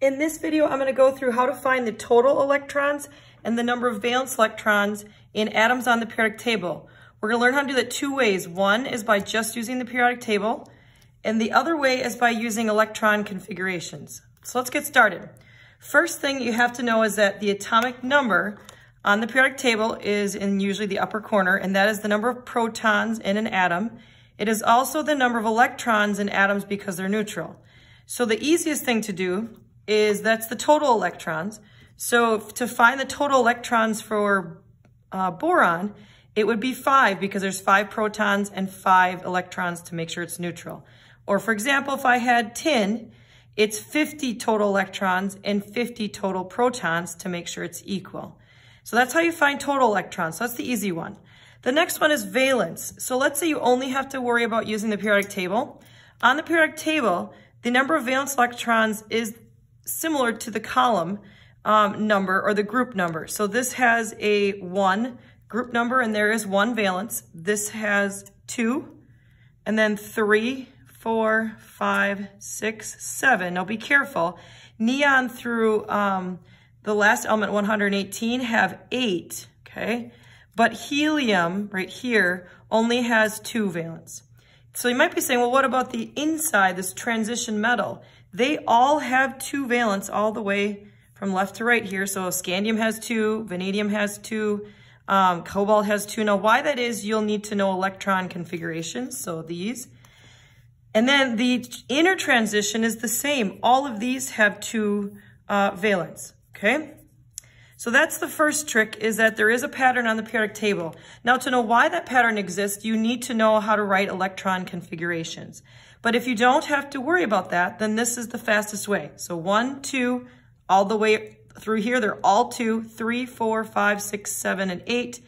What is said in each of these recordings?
In this video, I'm going to go through how to find the total electrons and the number of valence electrons in atoms on the periodic table. We're going to learn how to do that two ways. One is by just using the periodic table, and the other way is by using electron configurations. So let's get started. First thing you have to know is that the atomic number on the periodic table is in usually the upper corner, and that is the number of protons in an atom. It is also the number of electrons in atoms because they're neutral. So the easiest thing to do is that's the total electrons. So to find the total electrons for boron, it would be 5 because there's 5 protons and 5 electrons to make sure it's neutral. Or for example, if I had tin, it's 50 total electrons and 50 total protons to make sure it's equal. So that's how you find total electrons. So that's the easy one. The next one is valence. So let's say you only have to worry about using the periodic table. On the periodic table, the number of valence electrons is similar to the column number or the group number. So this has a 1 group number and there is 1 valence. This has 2 and then 3, 4, 5, 6, 7. Now be careful. Neon through the last element 118 have 8, okay? But helium right here only has 2 valence. So you might be saying, well, what about the inside, this transition metal? They all have 2 valence all the way from left to right here. So scandium has 2, vanadium has 2, cobalt has 2. Now why that is, you'll need to know electron configurations, so these. And then the inner transition is the same. All of these have 2 valence. Okay, so that's the first trick, is that there is a pattern on the periodic table. Now to know why that pattern exists, you need to know how to write electron configurations. But if you don't have to worry about that, then this is the fastest way. So 1, 2, all the way through here, they're all 2, 3, 4, 5, 6, 7, and 8,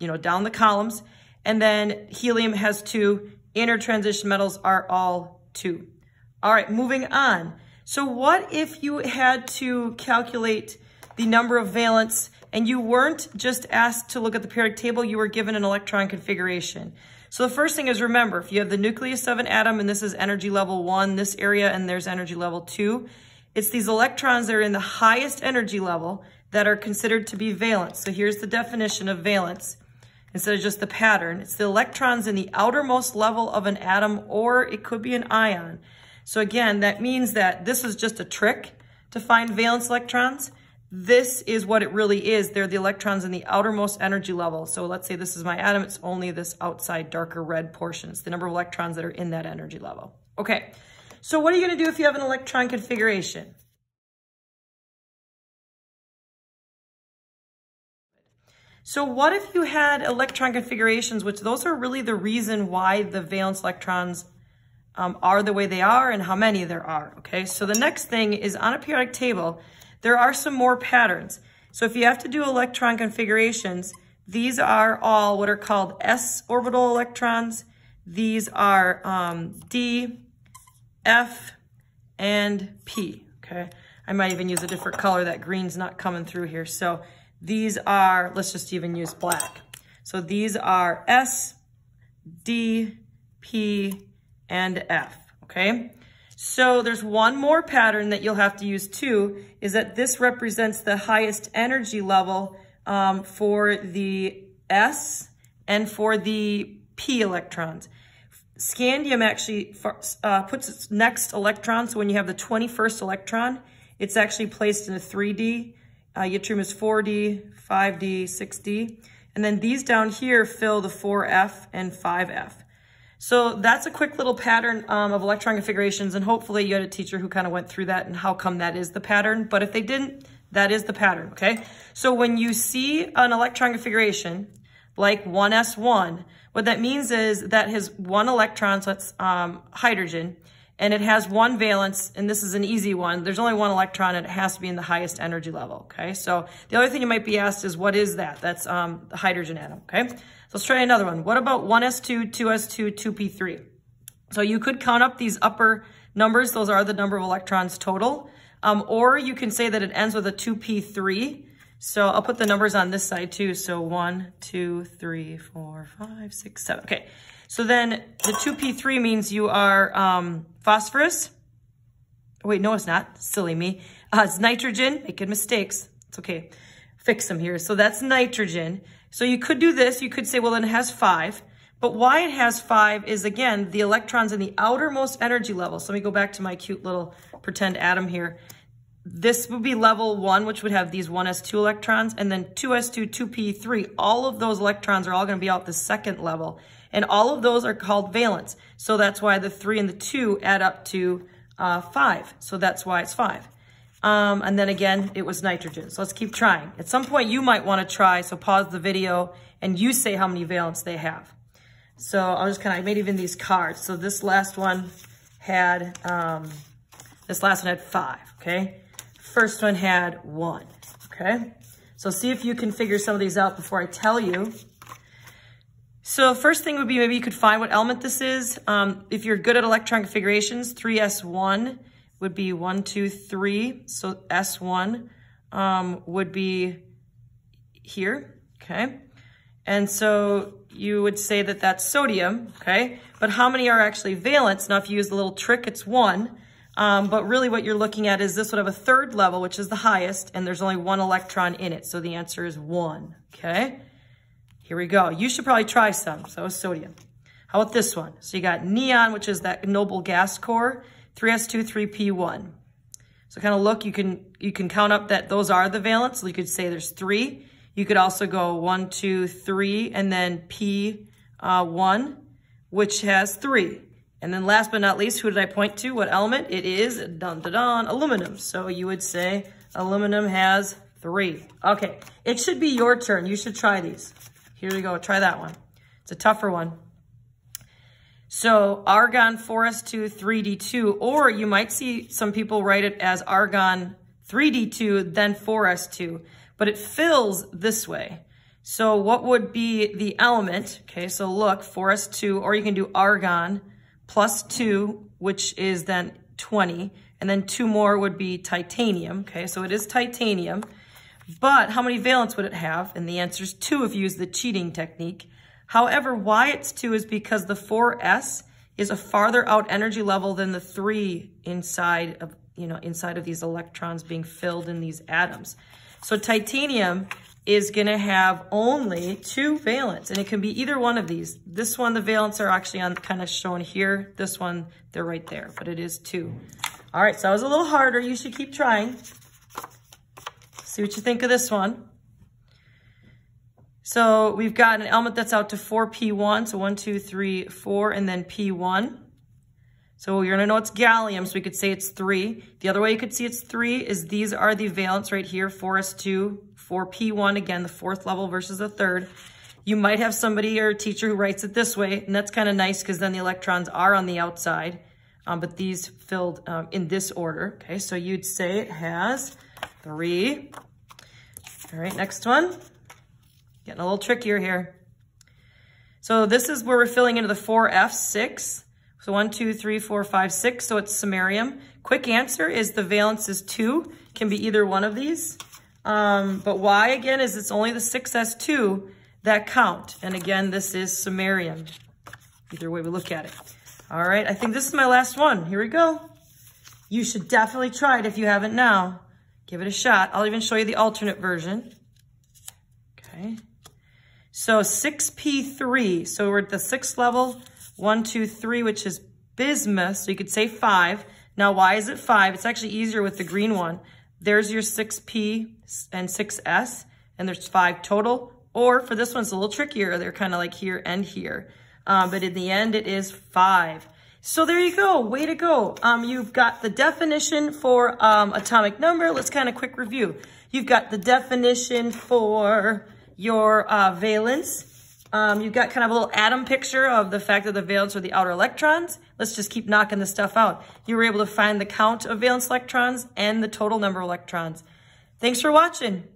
you know, down the columns. And then helium has 2, inner transition metals are all 2. All right, moving on. So what if you had to calculate the number of valence and you weren't just asked to look at the periodic table, you were given an electron configuration? So the first thing is, remember, if you have the nucleus of an atom and this is energy level 1, this area, and there's energy level 2, it's these electrons that are in the highest energy level that are considered to be valence. So here's the definition of valence. Instead of just the pattern, it's the electrons in the outermost level of an atom, or it could be an ion. So again, that means that this is just a trick to find valence electrons. This is what it really is. They're the electrons in the outermost energy level. So let's say this is my atom. It's only this outside darker red portion. It's the number of electrons that are in that energy level. Okay, so what are you going to do if you have an electron configuration? So what if you had electron configurations, which those are really the reason why the valence electrons are the way they are and how many there are, okay? So the next thing is, on a periodic table, there are some more patterns. So if you have to do electron configurations, these are all what are called s orbital electrons. These are d, f, and p, okay? I might even use a different color. That green's not coming through here. So these are, let's just even use black. So these are s, d, p, and F, okay? So there's one more pattern that you'll have to use too, is that this represents the highest energy level for the S and for the P electrons. Scandium actually puts its next electron, so when you have the 21st electron, it's actually placed in a 3D. Yttrium is 4D, 5D, 6D. And then these down here fill the 4F and 5F. So that's a quick little pattern of electron configurations, and hopefully you had a teacher who kind of went through that and how come that is the pattern. But if they didn't, that is the pattern, okay? So when you see an electron configuration like 1s1, what that means is that has 1 electron, so that's hydrogen, and it has 1 valence, and this is an easy one. There's only 1 electron, and it has to be in the highest energy level, okay? So the other thing you might be asked is, what is that? That's the hydrogen atom, okay? Let's try another one. What about 1s2, 2s2, 2p3? So you could count up these upper numbers. Those are the number of electrons total. Or you can say that it ends with a 2p3. So I'll put the numbers on this side too. So 1, 2, 3, 4, 5, 6, 7. Okay, so then the 2p3 means you are phosphorus, Wait, no, it's not. Silly me. It's nitrogen. Making mistakes. It's okay. Fix them here. So that's nitrogen. So you could do this. You could say, well, then it has 5. But why it has 5 is, again, the electrons in the outermost energy level. So let me go back to my cute little pretend atom here. This would be level 1, which would have these 1s2 electrons, and then 2s2, 2p3. All of those electrons are all going to be out the second level. And all of those are called valence. So that's why the 3 and the 2 add up to 5. So that's why it's 5. And then again, it was nitrogen. So let's keep trying. At some point, you might want to try. So pause the video and you say how many valence they have. So I'll just kind of, I made even these cards. So this last one had 5, okay? First one had 1, okay? So see if you can figure some of these out before I tell you. So first thing would be maybe you could find what element this is. If you're good at electron configurations, 3s1. Would be 1, 2, 3. So S1 would be here, okay? And so you would say that that's sodium, okay? But how many are actually valence? Now, if you use the little trick, it's 1. But really what you're looking at is this would have a third level, which is the highest, and there's only 1 electron in it. So the answer is 1, okay? Here we go. You should probably try some. So sodium. How about this one? So you got neon, which is that noble gas core, 3s2, 3p1. So kind of look, you can count up that those are the valence. So you could say there's 3. You could also go 1, 2, 3, and then p1, which has 3. And then last but not least, who did I point to? What element? It is, dun-dun-dun, aluminum. So you would say aluminum has 3. Okay, it should be your turn. You should try these. Here we go, try that one. It's a tougher one. So argon 4s2, 3d2, or you might see some people write it as argon 3d2, then 4s2, but it fills this way. So what would be the element? Okay, so look, 4s2, or you can do argon plus 2, which is then 20, and then 2 more would be titanium. Okay, so it is titanium, but how many valence would it have? And the answer is 2 if you use the cheating technique. However, why it's 2 is because the 4s is a farther out energy level than the 3 inside of these electrons being filled in these atoms. So titanium is going to have only 2 valence, and it can be either one of these. This one, the valence are actually on kind of shown here. This one, they're right there, but it is 2. All right, so that was a little harder. You should keep trying. See what you think of this one. So we've got an element that's out to 4p1, so 1, 2, 3, 4, and then p1. So you're gonna know it's gallium, so we could say it's 3. The other way you could see it's 3 is these are the valence right here, 4s2, 4p1, again, the 4th level versus the 3rd. You might have somebody or a teacher who writes it this way, and that's kind of nice because then the electrons are on the outside, but these filled in this order, okay? So you'd say it has 3. All right, next one. Getting a little trickier here. So this is where we're filling into the 4F6. So 1, 2, 3, 4, 5, 6. So it's samarium. Quick answer is the valence is 2. Can be either one of these. But why, again, is it's only the 6S2 that count. And again, this is samarium. Either way we look at it. All right, I think this is my last one. Here we go. You should definitely try it if you haven't now. Give it a shot. I'll even show you the alternate version. Okay. So 6p3, so we're at the 6th level, 1, 2, 3, which is bismuth, so you could say 5. Now, why is it 5? It's actually easier with the green one. There's your 6p and 6s, and there's 5 total. Or for this one, it's a little trickier. They're kind of like here and here. But in the end, it is 5. So there you go. Way to go. You've got the definition for atomic number. Let's kind of quick review. You've got the definition for your valence. You've got kind of a little atom picture of the fact that the valence are the outer electrons. Let's just keep knocking this stuff out. You were able to find the count of valence electrons and the total number of electrons. Thanks for watching.